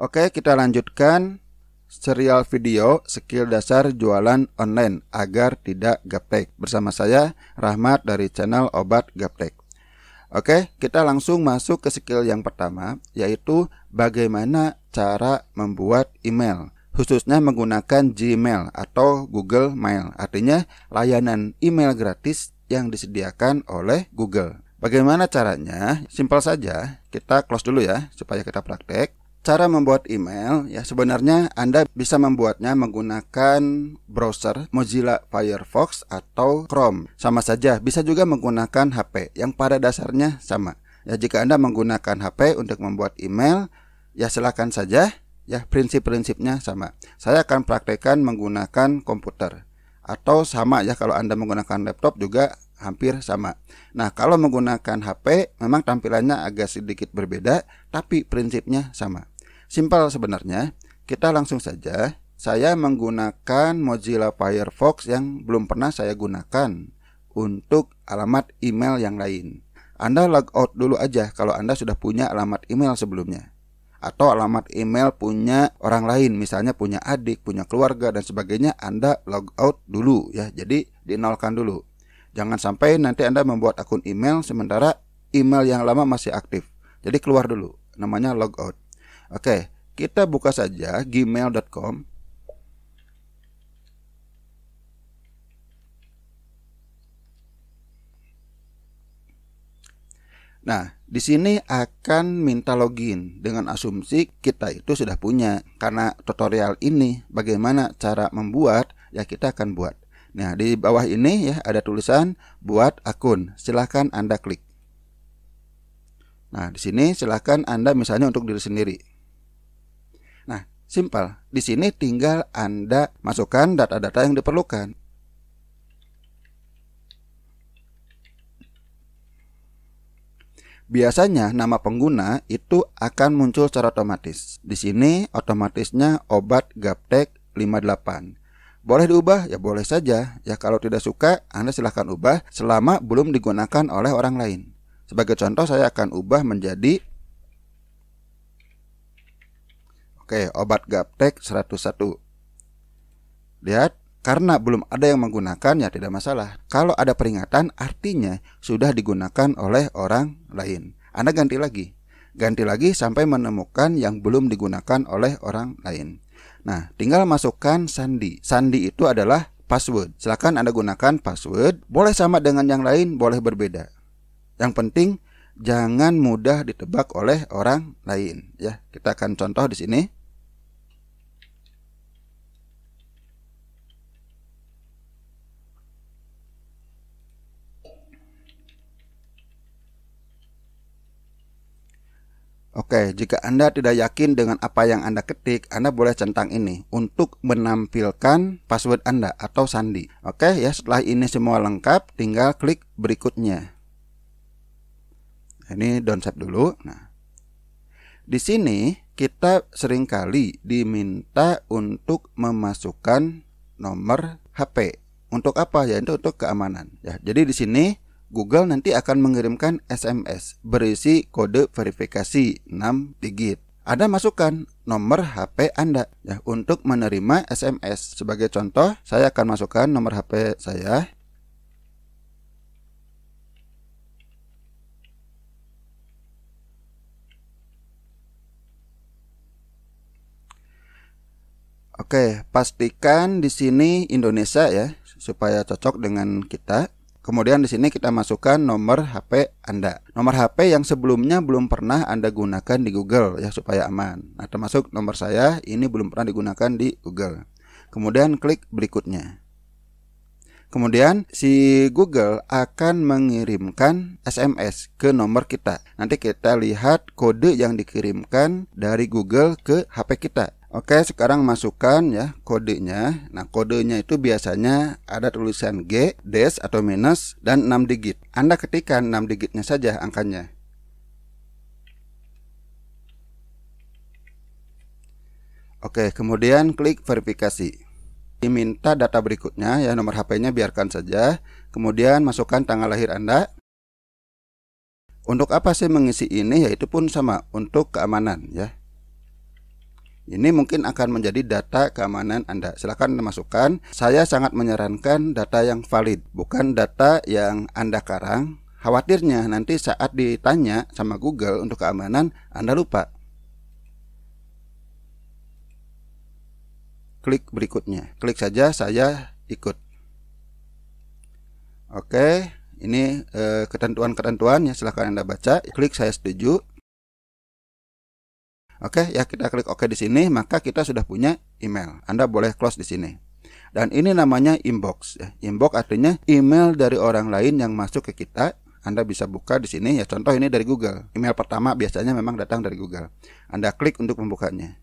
Oke, kita lanjutkan serial video skill dasar jualan online agar tidak gaptek bersama saya Rahmat dari channel Obat Gaptek. Oke, kita langsung masuk ke skill yang pertama, yaitu bagaimana cara membuat email khususnya menggunakan Gmail atau Google Mail, artinya layanan email gratis yang disediakan oleh Google. Bagaimana caranya? Simpel saja, kita close dulu ya supaya kita praktek. Cara membuat email, ya sebenarnya Anda bisa membuatnya menggunakan browser Mozilla Firefox atau Chrome. Sama saja, bisa juga menggunakan HP yang pada dasarnya sama. Ya, jika Anda menggunakan HP untuk membuat email, ya silakan saja, ya prinsip-prinsipnya sama. Saya akan praktekkan menggunakan komputer. Atau sama ya, kalau Anda menggunakan laptop juga hampir sama. Nah, kalau menggunakan HP memang tampilannya agak sedikit berbeda, tapi prinsipnya sama. Simpel sebenarnya. Kita langsung saja. Saya menggunakan Mozilla Firefox yang belum pernah saya gunakan untuk alamat email yang lain. Anda logout dulu aja kalau Anda sudah punya alamat email sebelumnya, atau alamat email punya orang lain, misalnya punya adik, punya keluarga dan sebagainya. Anda logout dulu ya, jadi dinolkan dulu. Jangan sampai nanti Anda membuat akun email sementara email yang lama masih aktif. Jadi keluar dulu, namanya logout. Oke, kita buka saja gmail.com. Nah, di sini akan minta login dengan asumsi kita itu sudah punya. Karena tutorial ini bagaimana cara membuat, ya kita akan buat. Nah, di bawah ini ya ada tulisan buat akun. Silahkan Anda klik. Nah, di sini silahkan Anda misalnya untuk diri sendiri. Nah, simpel. Di sini tinggal Anda masukkan data-data yang diperlukan. Biasanya nama pengguna itu akan muncul secara otomatis. Di sini otomatisnya Obat Gaptek 58. Boleh diubah? Ya boleh saja. Ya kalau tidak suka, Anda silahkan ubah selama belum digunakan oleh orang lain. Sebagai contoh, saya akan ubah menjadi Obat Gaptek 101. Lihat, karena belum ada yang menggunakan, ya tidak masalah. Kalau ada peringatan, artinya sudah digunakan oleh orang lain. Anda ganti lagi sampai menemukan yang belum digunakan oleh orang lain. Nah, tinggal masukkan sandi. Sandi itu adalah password. Silakan Anda gunakan password. Boleh sama dengan yang lain, boleh berbeda. Yang penting jangan mudah ditebak oleh orang lain. Ya, kita akan contoh di sini. Oke, jika Anda tidak yakin dengan apa yang Anda ketik, Anda boleh centang ini untuk menampilkan password Anda atau sandi. Oke ya, setelah ini semua lengkap, tinggal klik berikutnya. Ini downswipe dulu. Nah, di sini kita seringkali diminta untuk memasukkan nomor HP. Untuk apa? Yaitu untuk keamanan. Ya, jadi di sini Google nanti akan mengirimkan SMS berisi kode verifikasi 6 digit. Anda masukkan nomor HP Anda ya untuk menerima SMS. Sebagai contoh, saya akan masukkan nomor HP saya. Oke, pastikan di sini Indonesia ya supaya cocok dengan kita. Kemudian di sini kita masukkan nomor HP Anda. Nomor HP yang sebelumnya belum pernah Anda gunakan di Google ya supaya aman. Nah, termasuk nomor saya ini belum pernah digunakan di Google. Kemudian klik berikutnya. Kemudian si Google akan mengirimkan SMS ke nomor kita. Nanti kita lihat kode yang dikirimkan dari Google ke HP kita. Oke, sekarang masukkan ya kodenya. Nah, kodenya itu biasanya ada tulisan G, dash atau minus, dan 6 digit. Anda ketikkan 6 digitnya saja angkanya. Oke, kemudian klik verifikasi. Diminta data berikutnya, ya nomor HP-nya biarkan saja. Kemudian masukkan tanggal lahir Anda. Untuk apa sih mengisi ini? Ya itu pun sama, untuk keamanan ya. Ini mungkin akan menjadi data keamanan Anda. Silahkan masukkan. Saya sangat menyarankan data yang valid, bukan data yang Anda karang. Khawatirnya nanti saat ditanya sama Google untuk keamanan, Anda lupa. Klik berikutnya. Klik saja saya ikut. Oke, ini ketentuan-ketentuan ya, silahkan Anda baca. Klik saya setuju. Oke, ya kita klik OK di sini, maka kita sudah punya email. Anda boleh close di sini. Dan ini namanya inbox. Inbox artinya email dari orang lain yang masuk ke kita. Anda bisa buka di sini ya. Contoh ini dari Google. Email pertama biasanya memang datang dari Google. Anda klik untuk membukanya.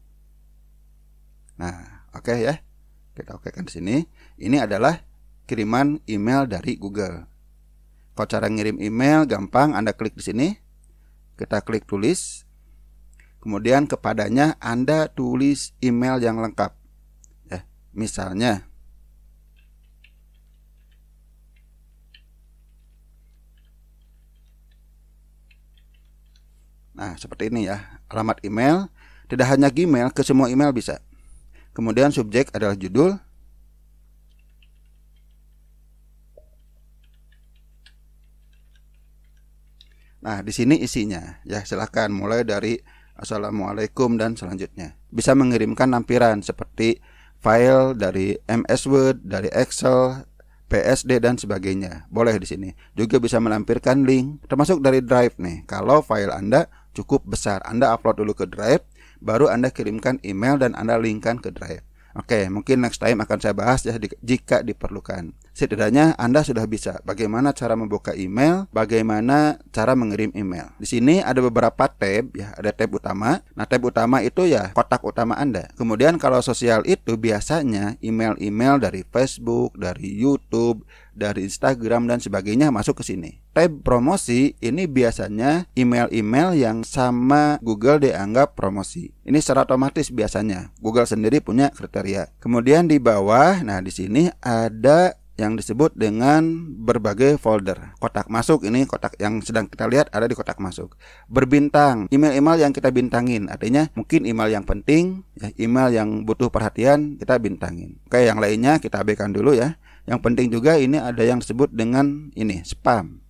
Nah, oke ya. Kita okekan di sini. Ini adalah kiriman email dari Google. Kalau cara ngirim email gampang, Anda klik di sini. Kita klik tulis. Kemudian kepadanya Anda tulis email yang lengkap ya, misalnya nah seperti ini ya, alamat email. Tidak hanya Gmail, ke semua email bisa. Kemudian subjek adalah judul. Nah di sini isinya ya, silahkan mulai dari Assalamualaikum dan selanjutnya. Bisa mengirimkan lampiran seperti file dari MS Word, dari Excel, PSD dan sebagainya. Boleh di sini. Juga bisa melampirkan link, termasuk dari Drive nih. Kalau file Anda cukup besar, Anda upload dulu ke Drive, baru Anda kirimkan email dan Anda linkkan ke Drive. Oke, mungkin next time akan saya bahas ya jika diperlukan. Setidaknya Anda sudah bisa bagaimana cara membuka email, bagaimana cara mengirim email. Di sini ada beberapa tab ya, ada tab utama. Nah, tab utama itu ya kotak utama Anda. Kemudian kalau sosial itu biasanya email-email dari Facebook, dari YouTube, dari Instagram dan sebagainya masuk ke sini. Tab promosi ini biasanya email-email yang sama Google dianggap promosi. Ini secara otomatis biasanya. Google sendiri punya kriteria. Kemudian di bawah, nah di sini ada yang disebut dengan berbagai folder. Kotak masuk ini kotak yang sedang kita lihat ada di kotak masuk. Berbintang, email-email yang kita bintangin. Artinya mungkin email yang penting, email yang butuh perhatian kita bintangin. Oke, yang lainnya kita abaikan dulu ya. Yang penting juga ini ada yang disebut dengan ini spam.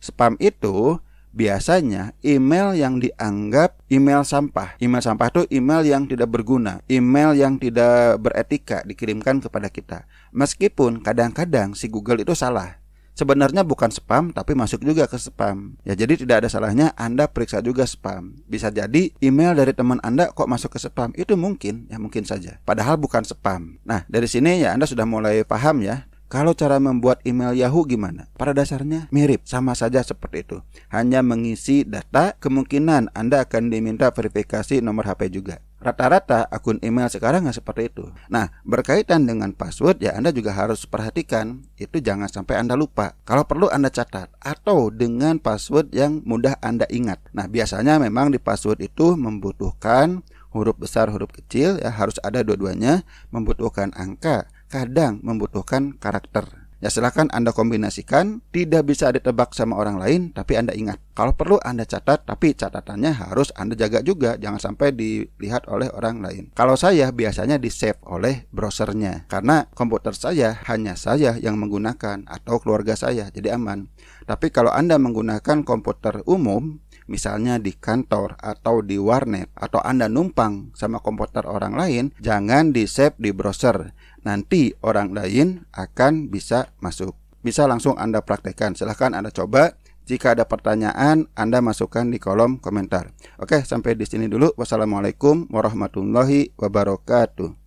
Spam itu biasanya email yang dianggap email sampah. Email sampah itu email yang tidak berguna, email yang tidak beretika dikirimkan kepada kita. Meskipun kadang-kadang si Google itu salah. Sebenarnya bukan spam tapi masuk juga ke spam. Ya jadi tidak ada salahnya Anda periksa juga spam. Bisa jadi email dari teman Anda kok masuk ke spam. Itu mungkin, ya mungkin saja. Padahal bukan spam. Nah, dari sini ya Anda sudah mulai paham ya. Kalau cara membuat email Yahoo gimana? Pada dasarnya mirip, sama saja seperti itu. Hanya mengisi data, kemungkinan Anda akan diminta verifikasi nomor HP juga. Rata-rata akun email sekarang nggak seperti itu. Nah, berkaitan dengan password ya Anda juga harus perhatikan. Itu jangan sampai Anda lupa. Kalau perlu Anda catat atau dengan password yang mudah Anda ingat. Nah, biasanya memang di password itu membutuhkan huruf besar, huruf kecil ya, harus ada dua-duanya, membutuhkan angka. Kadang membutuhkan karakter. Ya silahkan Anda kombinasikan. Tidak bisa ditebak sama orang lain, tapi Anda ingat. Kalau perlu Anda catat, tapi catatannya harus Anda jaga juga. Jangan sampai dilihat oleh orang lain. Kalau saya biasanya di save oleh browsernya, karena komputer saya hanya saya yang menggunakan atau keluarga saya, jadi aman. Tapi kalau Anda menggunakan komputer umum, misalnya di kantor atau di warnet, atau Anda numpang sama komputer orang lain, jangan di save di browser. Nanti orang lain akan bisa masuk. Bisa langsung Anda praktekkan. Silahkan Anda coba. Jika ada pertanyaan, Anda masukkan di kolom komentar. Oke, sampai di sini dulu. Wassalamualaikum warahmatullahi wabarakatuh.